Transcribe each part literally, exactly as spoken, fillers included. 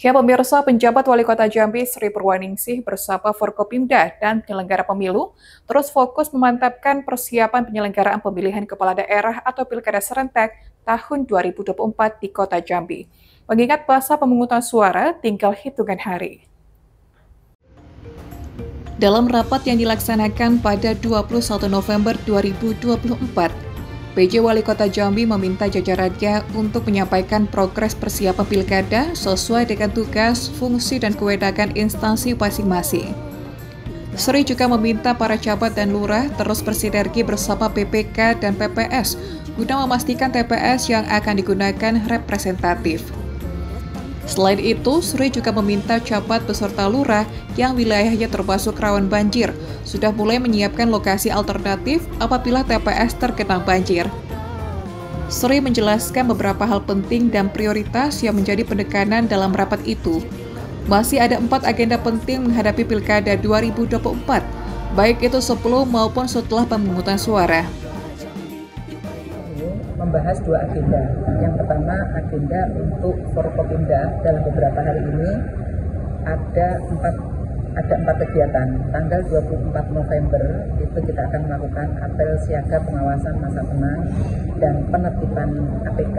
Ya pemirsa, penjabat Wali Kota Jambi Sri Purwaningsih bersama Forkopimda dan penyelenggara pemilu terus fokus memantapkan persiapan penyelenggaraan pemilihan kepala daerah atau Pilkada serentak tahun dua ribu dua puluh empat di Kota Jambi. Mengingat masa pemungutan suara tinggal hitungan hari. Dalam rapat yang dilaksanakan pada dua puluh satu November dua ribu dua puluh empat, P J Wali Kota Jambi meminta jajarannya untuk menyampaikan progres persiapan pilkada sesuai dengan tugas, fungsi, dan kewenangan instansi masing-masing. Sri juga meminta para camat dan lurah terus bersinergi bersama P P K dan P P S guna memastikan T P S yang akan digunakan representatif. Selain itu, Sri juga meminta camat beserta lurah yang wilayahnya termasuk rawan banjir sudah mulai menyiapkan lokasi alternatif apabila T P S tergenang banjir. Sri menjelaskan beberapa hal penting dan prioritas yang menjadi penekanan dalam rapat itu. Masih ada empat agenda penting menghadapi Pilkada dua ribu dua puluh empat, baik itu sebelum maupun setelah pemungutan suara. Membahas dua agenda. Yang pertama, agenda untuk Forkopimda dalam beberapa hari ini ada empat ada empat kegiatan. Tanggal dua puluh empat November itu kita akan melakukan apel siaga pengawasan masa tenang dan penertiban A P K,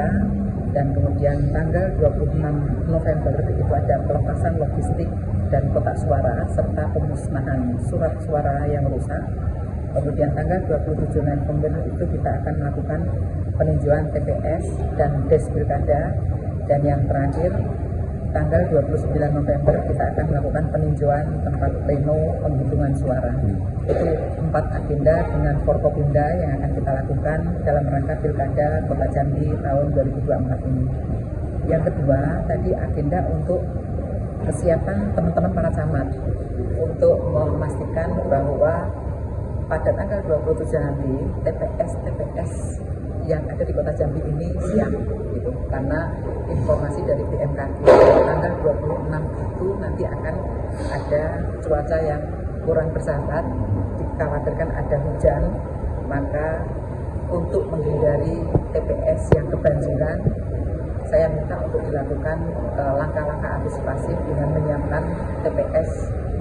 dan kemudian tanggal dua puluh enam November itu ada pelepasan logistik dan kotak suara serta pemusnahan surat suara yang rusak. Kemudian tanggal dua puluh tujuh November itu kita akan melakukan peninjauan T P S dan des pilkada, dan yang terakhir tanggal dua puluh sembilan November kita akan melakukan peninjauan tempat pleno penghitungan suara. Itu empat agenda dengan Forkopimda yang akan kita lakukan dalam rangka Pilkada Kota Jambi tahun dua ribu dua puluh empat ini. Yang kedua, tadi agenda untuk kesiapan teman-teman para camat untuk memastikan bahwa pada tanggal dua puluh tujuh November T P S T P S yang ada di Kota Jambi ini siap, gitu. Karena informasi dari B M K G tanggal dua puluh enam itu nanti akan ada cuaca yang kurang bersahabat, dikhawatirkan ada hujan, maka untuk menghindari T P S yang kebanjiran, saya minta untuk dilakukan langkah-langkah antisipasi dengan menyiapkan T P S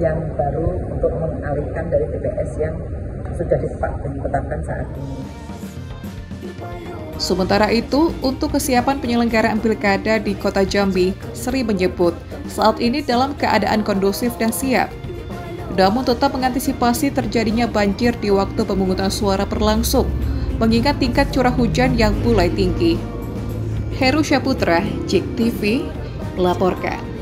yang baru untuk mengalihkan dari T P S yang sudah ditetapkan saat ini. Sementara itu, untuk kesiapan penyelenggaraan pilkada di Kota Jambi, Sri menyebut saat ini dalam keadaan kondusif dan siap. Namun tetap mengantisipasi terjadinya banjir di waktu pemungutan suara berlangsung, mengingat tingkat curah hujan yang mulai tinggi. Heru Syahputra, JEK T V, melaporkan.